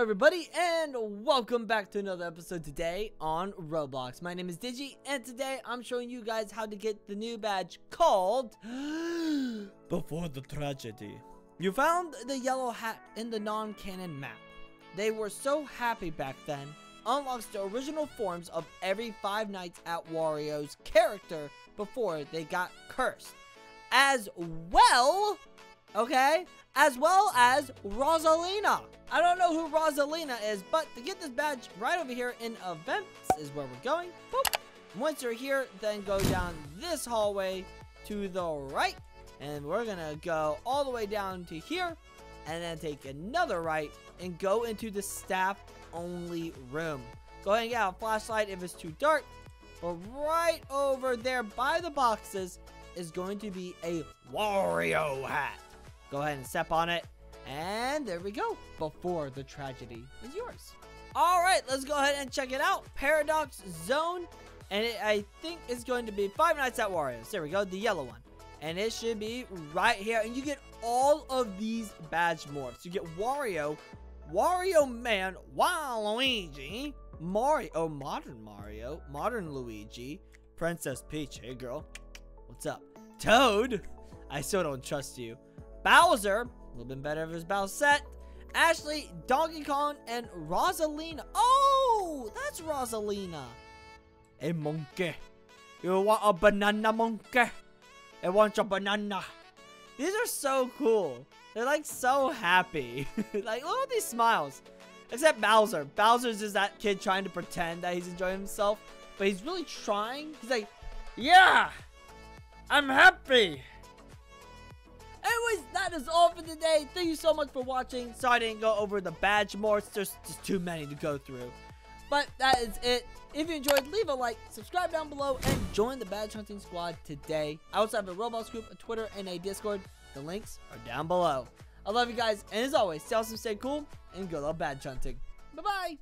everybody, and welcome back to another episode today on Roblox. My name is Digi, and today I'm showing you guys how to get the new badge called Before the Tragedy. You found the yellow hat in the non-canon map. They were so happy back then. Unlocks the original forms of every Five Nights at Wario's character before they got cursed. As well, okay? As well as Rosalina. I don't know who Rosalina is, but to get this badge right over here in events is where we're going. Boop. Once you're here, then go down this hallway to the right, and we're gonna go all the way down to here, and then take another right and go into the staff only room. Go ahead and get out a flashlight if it's too dark, but right over there by the boxes is going to be a Wario hat. Go ahead and step on it. And there we go. Before the Tragedy is yours. All right, let's go ahead and check it out. Paradox Zone. And I think it's going to be Five Nights at Wario's. There we go, the yellow one. And it should be right here. And you get all of these badge morphs. You get Wario, Wario Man, Waluigi, Mario, oh, Modern Mario, Modern Luigi, Princess Peach. Hey, girl. What's up? Toad. I still don't trust you. Bowser, a little bit better if it's Bowsette, Ashley, Donkey Kong, and Rosalina. Oh, that's Rosalina. A monkey. You want a banana, monkey? It wants a banana. These are so cool. They're like so happy. Like, look at these smiles. Except Bowser. Bowser's just that kid trying to pretend that he's enjoying himself, but he's really trying. He's like, yeah, I'm happy. Anyways, that is all for today. Thank you so much for watching. Sorry I didn't go over the badge morphs. There's just too many to go through. But that is it. If you enjoyed, leave a like, subscribe down below, and join the badge hunting squad today. I also have a Roblox group, a Twitter, and a Discord. The links are down below. I love you guys, and as always, stay awesome, stay cool, and good luck badge hunting. Bye-bye.